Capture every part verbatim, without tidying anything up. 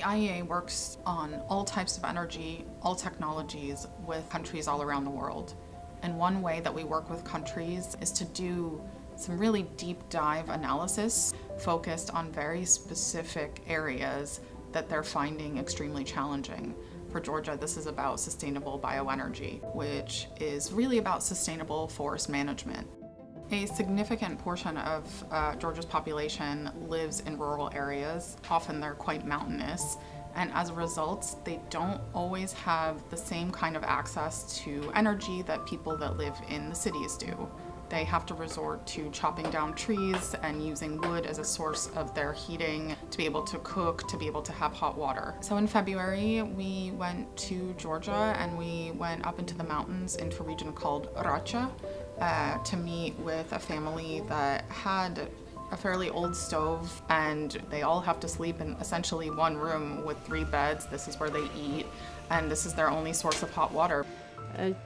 The I E A works on all types of energy, all technologies with countries all around the world. And one way that we work with countries is to do some really deep dive analysis focused on very specific areas that they're finding extremely challenging. For Georgia, this is about sustainable bioenergy, which is really about sustainable forest management. A significant portion of uh, Georgia's population lives in rural areas. Often they're quite mountainous, and as a result, they don't always have the same kind of access to energy that people that live in the cities do. They have to resort to chopping down trees and using wood as a source of their heating to be able to cook, to be able to have hot water. So in February, we went to Georgia and we went up into the mountains into a region called Racha uh, to meet with a family that had a fairly old stove, and they all have to sleep in essentially one room with three beds. This is where they eat, and this is their only source of hot water.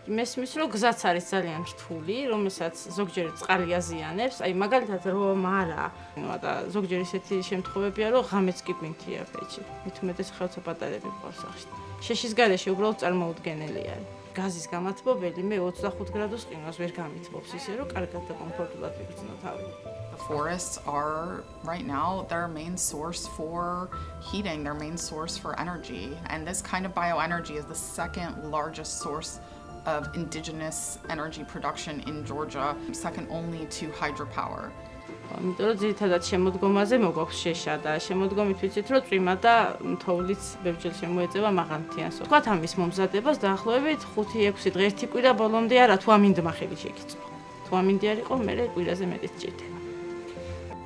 Մեզ միշտ ու գզած արից ալյան չթուլի, ռոմ էսած զոգջերի ծղալյազիանებს, այ մագալտած ռով մարա, մատա զոգջերի սեթի շեմտխովեբ յարող համեցքի պինքի եփեջի, միտում է դես խոցապատարելի փորսախտ։ Շեշից գալեշի ուբրով ծարմաուտգենելի է։ Գազից կամացվով էլի մե ութսունհինգ գրադուս կինոս վեր կամիցվով սիսերո կարկատը կոմֆորտուլատ վիգծնաթավի։ The forests are, right now, their main source for heating, their main source for energy. And this kind of bioenergy is the second largest source of indigenous energy production in Georgia, second only to hydropower.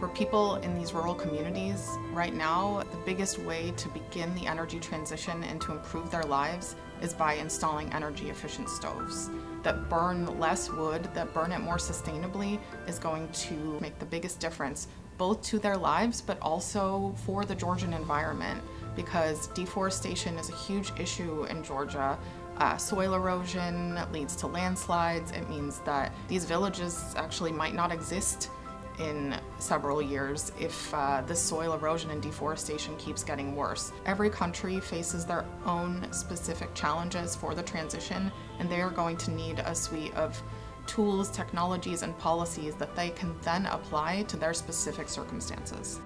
For people in these rural communities right now, the biggest way to begin the energy transition and to improve their lives is by installing energy-efficient stoves that burn less wood, that burn it more sustainably, is going to make the biggest difference, both to their lives, but also for the Georgian environment, because deforestation is a huge issue in Georgia. Uh, soil erosion leads to landslides. It means that these villages actually might not exist in several years if uh, the soil erosion and deforestation keeps getting worse. Every country faces their own specific challenges for the transition, and they are going to need a suite of tools, technologies, and policies that they can then apply to their specific circumstances.